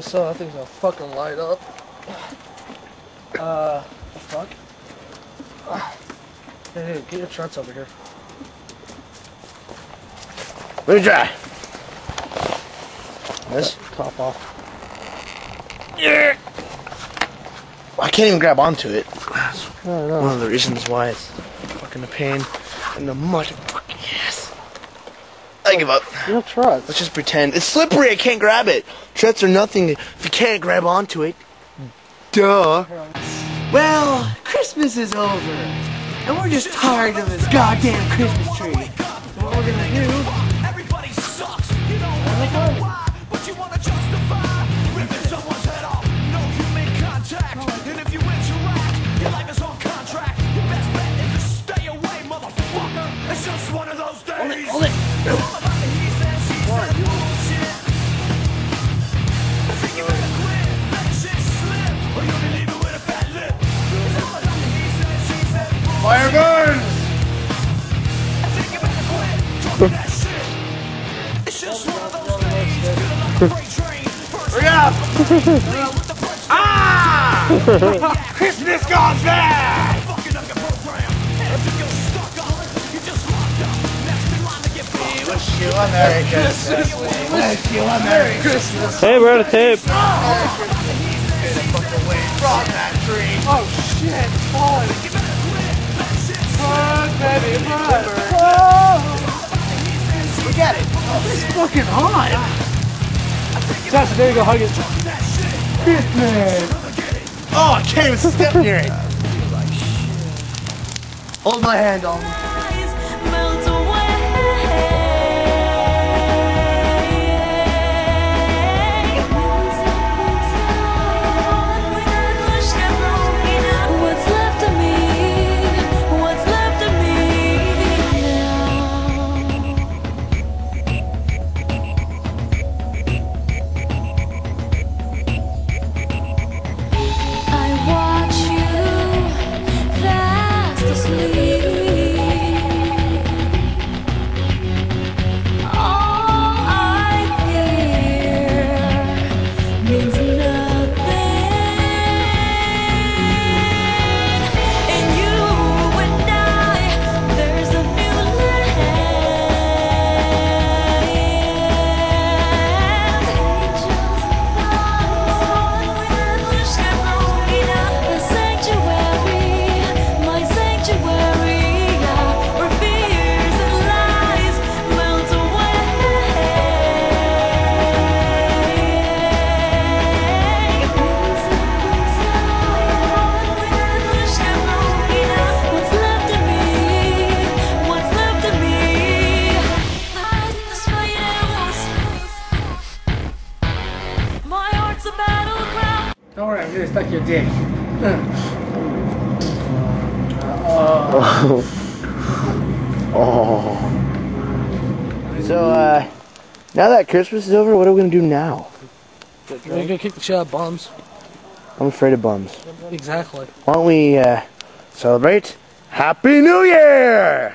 So that thing's gonna fucking light up. Fuck. Hey, get your trucks over here. Let me dry. This top off. Yeah. I can't even grab onto it. That's one of the reasons why it's fucking a pain in the mud. Fucking ass. I give up. You have trucks. Let's just pretend it's slippery. I can't grab it. Treads are nothing if you can't grab onto it. Duh. Well, Christmas is over, and we're just tired of this goddamn Christmas tree. So what we're gonna do? Everybody sucks. You know why? But you wanna justify ripping someone's head off. No human contact. And if you interact, your life is on contract. Your best bet is to stay away, motherfucker. It's just one of those days. Hold it. Hold it. Fire burns! Hurry up! Ah! Christmas gone bad! Wish you a Merry Christmas! Wish you a Merry Christmas! Hey, we're out of tape! Oh, Merry Christmas! Get away from that tree! Oh shit, it's falling! Run, baby, run. We got it. Oh, it's fucking hot. Sasha, there you go, hug it. Christmas. Oh, I can't even step near it. Hold my hand on me. Stuck your dick. Oh. So, now that Christmas is over, what are we gonna do now? We're gonna kick the shit out of bums. I'm afraid of bums. Exactly. Why don't we, celebrate Happy New Year!